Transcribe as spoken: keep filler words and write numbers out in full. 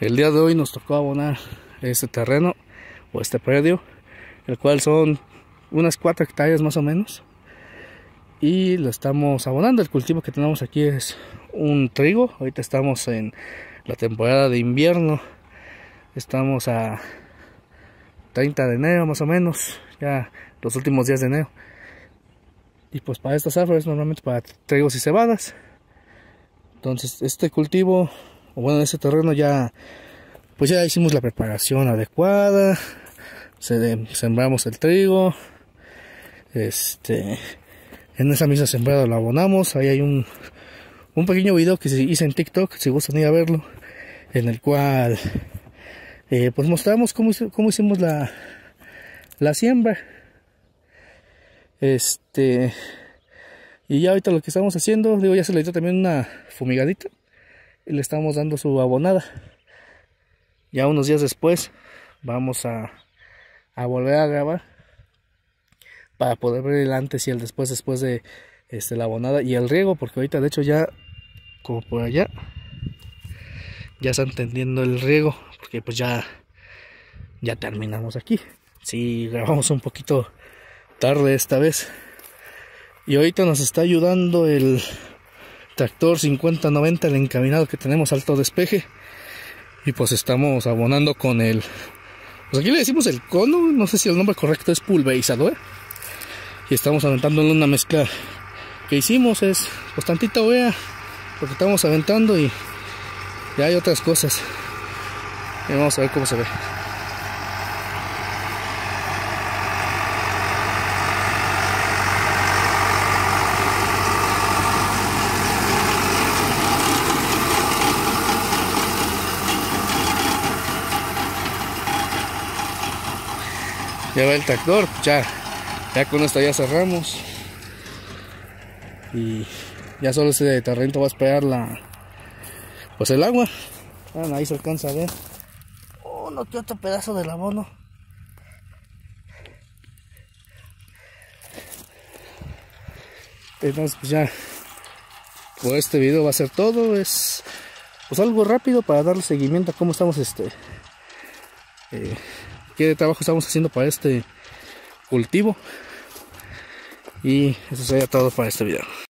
el día de hoy nos tocó abonar este terreno o este predio, el cual son unas cuatro hectáreas más o menos, y lo estamos abonando. El cultivo que tenemos aquí es un trigo. Ahorita estamos en la temporada de invierno, estamos a treinta de enero más o menos, ya los últimos días de enero, y pues para estas zafra es normalmente para trigos y cebadas. Entonces este cultivo, o bueno, este terreno ya, pues ya hicimos la preparación adecuada, sembramos el trigo, este, en esa misma sembrada lo abonamos. Ahí hay un, un pequeño video que hice en TikTok, si gustan ir a verlo, en el cual eh, pues mostramos cómo, cómo hicimos la, la siembra. Este, y ya ahorita lo que estamos haciendo, digo, ya se le dio también una fumigadita y le estamos dando su abonada. Ya unos días después vamos a, a volver a grabar para poder ver el antes y el después después de este, la abonada y el riego, porque ahorita de hecho ya, como por allá, ya están tendiendo el riego, porque pues ya ya terminamos aquí. Sí, grabamos un poquito tarde esta vez, y ahorita nos está ayudando el tractor cincuenta noventa, el encaminado que tenemos, alto despeje, y pues estamos abonando con el, pues aquí le decimos el cono, no sé si el nombre correcto es pulverizador, y estamos aventándole una mezcla que hicimos, es pues tantita oea lo que estamos aventando, y ya hay otras cosas, y vamos a ver cómo se ve. Ya va el tractor, ya, ya con esto ya cerramos, y ya solo ese terreno va a esperar la, pues el agua. Bueno, ahí se alcanza a ver uno que otro pedazo del abono. Entonces pues ya, por este video va a ser todo, es pues algo rápido para darle seguimiento a cómo estamos este... Eh, qué trabajo estamos haciendo para este cultivo, y eso sería todo para este video.